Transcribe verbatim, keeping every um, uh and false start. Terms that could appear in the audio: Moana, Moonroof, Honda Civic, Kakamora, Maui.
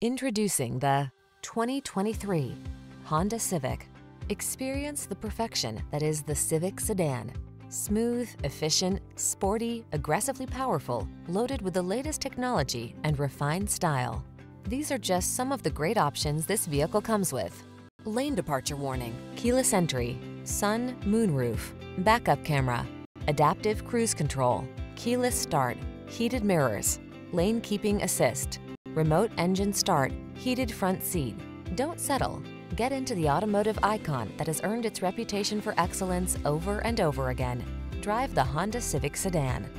Introducing the twenty twenty-three Honda Civic. Experience the perfection that is the Civic sedan. Smooth, efficient, sporty, aggressively powerful, loaded with the latest technology and refined style. These are just some of the great options this vehicle comes with: lane departure warning, keyless entry, sun, moon roof, backup camera, adaptive cruise control, keyless start, heated mirrors, lane keeping assist, remote engine start, heated front seat. Don't settle. Get into the automotive icon that has earned its reputation for excellence over and over again. Drive the Honda Civic sedan.